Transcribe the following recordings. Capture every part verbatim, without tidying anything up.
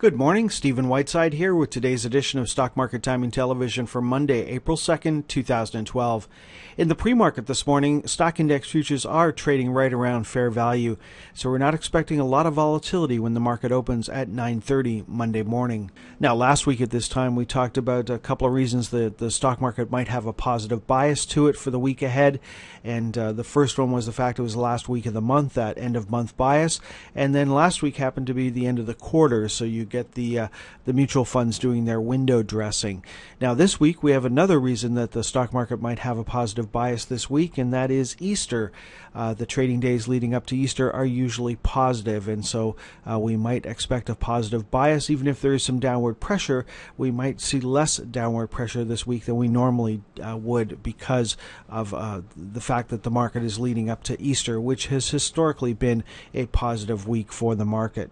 Good morning, Stephen Whiteside here with today's edition of Stock Market Timing Television for Monday, April second, two thousand twelve. In the pre-market this morning, stock index futures are trading right around fair value, so we're not expecting a lot of volatility when the market opens at nine thirty Monday morning. Now, last week at this time, we talked about a couple of reasons that the stock market might have a positive bias to it for the week ahead, and uh, the first one was the fact it was the last week of the month, that end-of-month bias, and then last week happened to be the end of the quarter, so you get the uh, the mutual funds doing their window dressing. Now this week we have another reason that the stock market might have a positive bias this week, and that is Easter. Uh, the trading days leading up to Easter are usually positive, and so uh, we might expect a positive bias. Even if there is some downward pressure, we might see less downward pressure this week than we normally uh, would because of uh, the fact that the market is leading up to Easter, which has historically been a positive week for the market.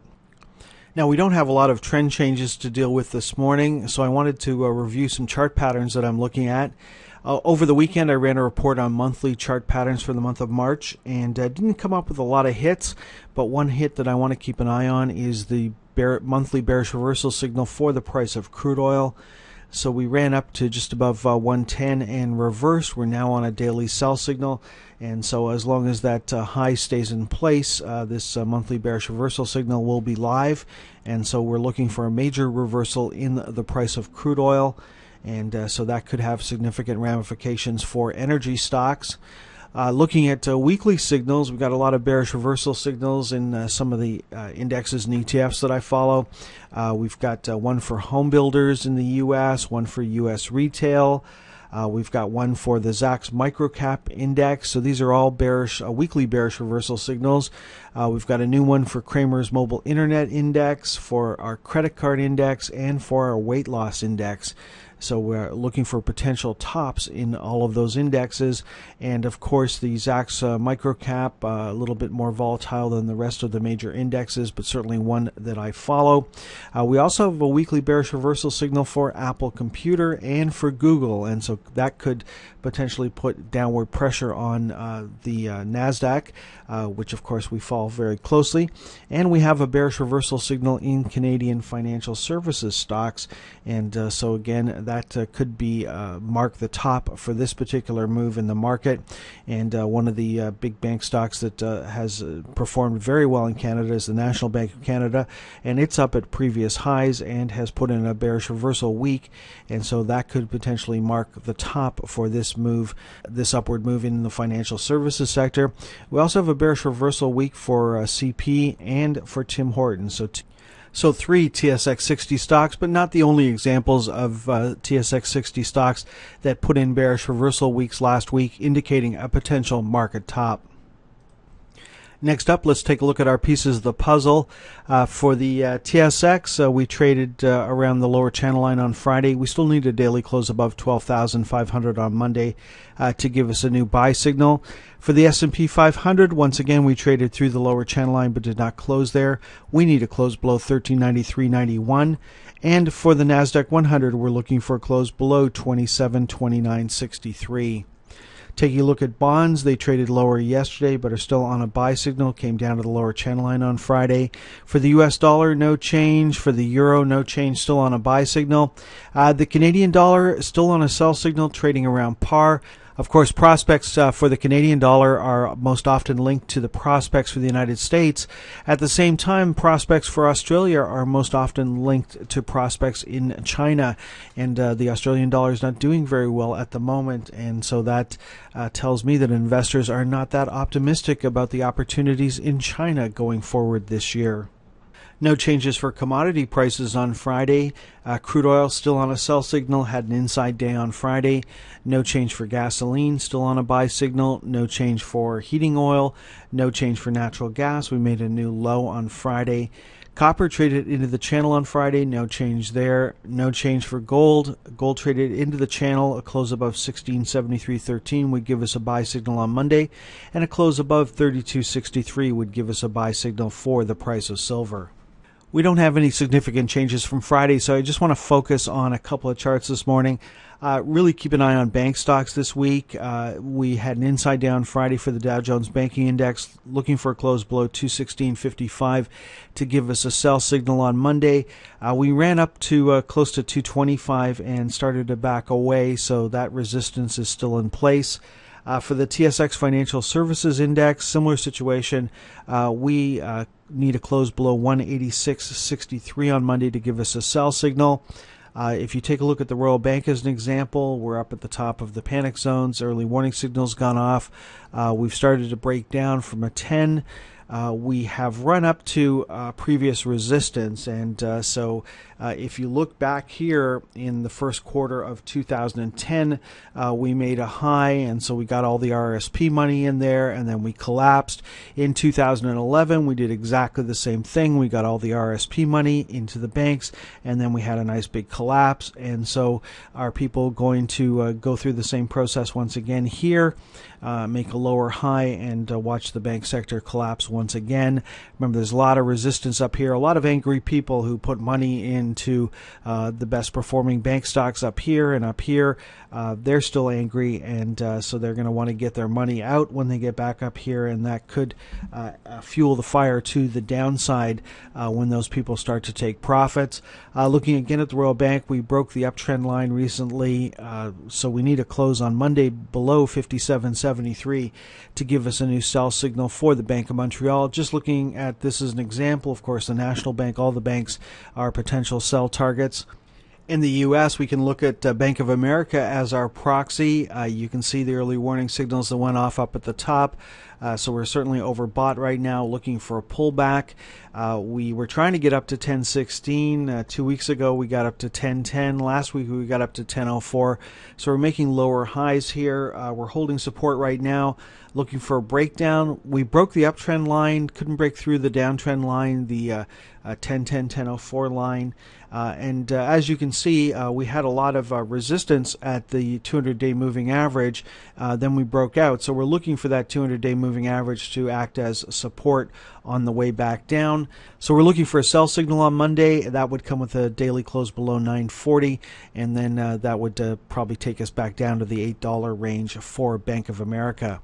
Now, we don't have a lot of trend changes to deal with this morning, so I wanted to uh, review some chart patterns that I'm looking at. Uh, over the weekend, I ran a report on monthly chart patterns for the month of March, and uh, didn't come up with a lot of hits, but one hit that I want to keep an eye on is the bear, monthly bearish reversal signal for the price of crude oil. So we ran up to just above uh, one ten and reversed. We're now on a daily sell signal, and so as long as that uh, high stays in place, uh, this uh, monthly bearish reversal signal will be live, and so we're looking for a major reversal in the price of crude oil, and uh, so that could have significant ramifications for energy stocks. Uh, looking at uh, weekly signals, we've got a lot of bearish reversal signals in uh, some of the uh, indexes and E T Fs that I follow. Uh, we've got uh, one for home builders in the U S, one for U S retail. Uh, we've got one for the Zacks Microcap Index. So these are all bearish, uh, weekly bearish reversal signals. Uh, we've got a new one for Kramer's Mobile Internet Index, for our credit card index, and for our weight loss index. So we're looking for potential tops in all of those indexes. And of course, the Zacks uh, Microcap, uh, a little bit more volatile than the rest of the major indexes, but certainly one that I follow. Uh, we also have a weekly bearish reversal signal for Apple Computer and for Google. And so that could potentially put downward pressure on uh, the uh, NASDAQ, uh, which of course we follow very closely. And we have a bearish reversal signal in Canadian financial services stocks. And uh, so again, that uh, could be uh, mark the top for this particular move in the market. And uh, one of the uh, big bank stocks that uh, has uh, performed very well in Canada is the National Bank of Canada, and it's up at previous highs and has put in a bearish reversal week, and so that could potentially mark the top for this move, this upward move in the financial services sector. We also have a bearish reversal week for uh, C P and for Tim Hortons. So t So three T S X sixty stocks, but not the only examples of uh, T S X sixty stocks that put in bearish reversal weeks last week, indicating a potential market top. Next up, let's take a look at our pieces of the puzzle. Uh, for the uh, T S X, uh, we traded uh, around the lower channel line on Friday. We still need a daily close above twelve thousand five hundred on Monday uh, to give us a new buy signal. For the S and P five hundred, once again, we traded through the lower channel line but did not close there. We need a close below thirteen ninety-three ninety-one. And for the NASDAQ one hundred, we're looking for a close below twenty-seven twenty-nine sixty-three. Taking a look at bonds, they traded lower yesterday but are still on a buy signal, came down to the lower channel line on Friday. For the U S dollar, no change. For the euro, no change, still on a buy signal. Uh, the Canadian dollar, still on a sell signal, trading around par. Of course, prospects uh, for the Canadian dollar are most often linked to the prospects for the United States. At the same time, prospects for Australia are most often linked to prospects in China. And uh, the Australian dollar is not doing very well at the moment. And so that uh, tells me that investors are not that optimistic about the opportunities in China going forward this year. No changes for commodity prices on Friday. Uh, crude oil still on a sell signal, had an inside day on Friday. No change for gasoline, still on a buy signal. No change for heating oil. No change for natural gas. We made a new low on Friday. Copper traded into the channel on Friday. No change there. No change for gold. Gold traded into the channel. A close above sixteen seventy-three thirteen would give us a buy signal on Monday. And a close above thirty-two sixty-three would give us a buy signal for the price of silver. We don't have any significant changes from Friday, so I just want to focus on a couple of charts this morning. Uh, really keep an eye on bank stocks this week. Uh, we had an inside down Friday for the Dow Jones Banking Index, looking for a close below two sixteen fifty-five to give us a sell signal on Monday. Uh, we ran up to uh, close to two twenty-five and started to back away, so that resistance is still in place. Uh, for the T S X Financial Services Index, similar situation. Uh, we uh, need a close below one eighty-six sixty-three on Monday to give us a sell signal. Uh, if you take a look at the Royal Bank as an example, we're up at the top of the panic zones. Early warning signals gone off. Uh, we've started to break down from a ten. Uh, we have run up to uh, previous resistance, and uh, so uh, if you look back here in the first quarter of two thousand ten, uh, we made a high, and so we got all the R S P money in there, and then we collapsed. In two thousand eleven, we did exactly the same thing. We got all the R S P money into the banks, and then we had a nice big collapse, and so are people going to uh, go through the same process once again here, uh, make a lower high, and uh, watch the bank sector collapse once again? Remember, there's a lot of resistance up here, a lot of angry people who put money into uh, the best performing bank stocks up here and up here. Uh, they're still angry, and uh, so they're going to want to get their money out when they get back up here, and that could uh, fuel the fire to the downside uh, when those people start to take profits. Uh, looking again at the Royal Bank, we broke the uptrend line recently, uh, so we need a close on Monday below fifty-seven seventy-three to give us a new sell signal for the Bank of Montreal. Just looking at this as an example, of course, the National Bank, all the banks are potential sell targets. In the U S, we can look at uh, Bank of America as our proxy. Uh, you can see the early warning signals that went off up at the top. Uh, so we're certainly overbought right now, looking for a pullback. Uh, we were trying to get up to ten sixteen. Uh, two weeks ago, we got up to ten ten. Last week, we got up to ten oh four. So we're making lower highs here. Uh, we're holding support right now, looking for a breakdown. We broke the uptrend line, couldn't break through the downtrend line, the uh, uh, ten ten, ten oh four line. Uh, and uh, as you can see, uh, we had a lot of uh, resistance at the two hundred day moving average. Uh, then we broke out. So we're looking for that two hundred day moving moving average to act as support on the way back down. So we're looking for a sell signal on Monday. That would come with a daily close below nine forty, and then uh, that would uh, probably take us back down to the eight dollar range for Bank of America.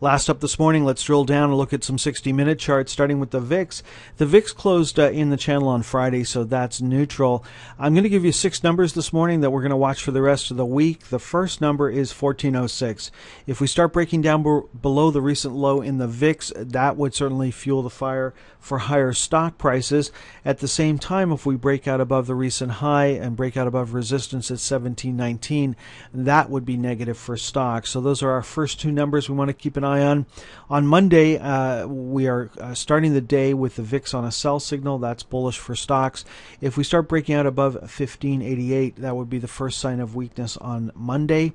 Last up this morning, let's drill down and look at some sixty minute charts, starting with the V I X. The V I X closed uh, in the channel on Friday, so that's neutral. I'm going to give you six numbers this morning that we're going to watch for the rest of the week. The first number is fourteen oh six. If we start breaking down b below the recent low in the V I X, that would certainly fuel the fire for higher stock prices. At the same time, if we break out above the recent high and break out above resistance at seventeen nineteen, that would be negative for stocks. So those are our first two numbers we want to keep an eye on. On. on Monday, uh, we are uh, starting the day with the V I X on a sell signal. That's bullish for stocks. If we start breaking out above fifteen eighty-eight, that would be the first sign of weakness on Monday.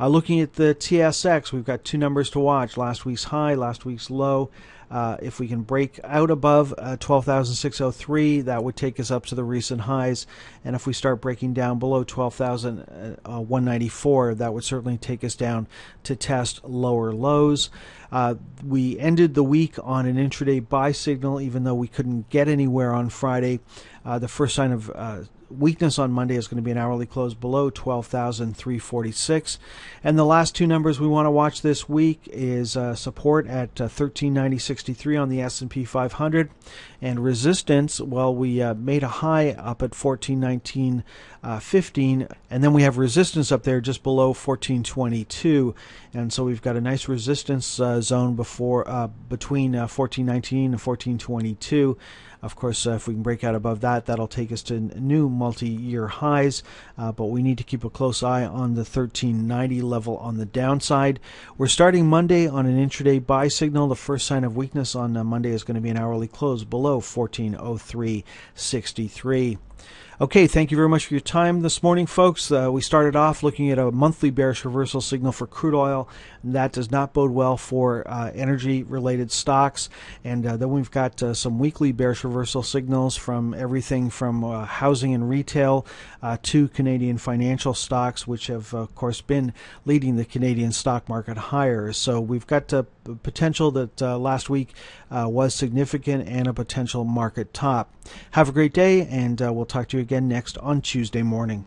Uh, looking at the T S X, we've got two numbers to watch: last week's high, last week's low. Uh, if we can break out above uh, twelve thousand six oh three, that would take us up to the recent highs. And if we start breaking down below twelve thousand one ninety-four, that would certainly take us down to test lower lows. Uh, we ended the week on an intraday buy signal, even though we couldn't get anywhere on Friday. Uh, the first sign of uh, weakness on Monday is going to be an hourly close below twelve thousand three forty-six. And the last two numbers we want to watch this week is uh, support at uh, thirteen ninety sixty-three on the S and P five hundred, and resistance, well, we uh, made a high up at fourteen nineteen fifteen, and then we have resistance up there just below fourteen twenty-two, and so we've got a nice resistance uh, zone before uh, between uh, fourteen nineteen and fourteen twenty-two. Of course, uh, if we can break out above that, that'll take us to new multi-year highs, uh, but we need to keep a close eye on the thirteen ninety level on the downside. We're starting Monday on an intraday buy signal. The first sign of weakness on uh, Monday is going to be an hourly close below fourteen oh three sixty-three. Okay, thank you very much for your time this morning, folks. Uh, we started off looking at a monthly bearish reversal signal for crude oil, and that does not bode well for uh, energy-related stocks. And uh, then we've got uh, some weekly bearish reversal signals from everything from uh, housing and retail uh, to Canadian financial stocks, which have, of course, been leading the Canadian stock market higher. So we've got uh, potential that uh, last week uh, was significant and a potential market top. Have a great day, and uh, we'll talk to you again next on Tuesday morning.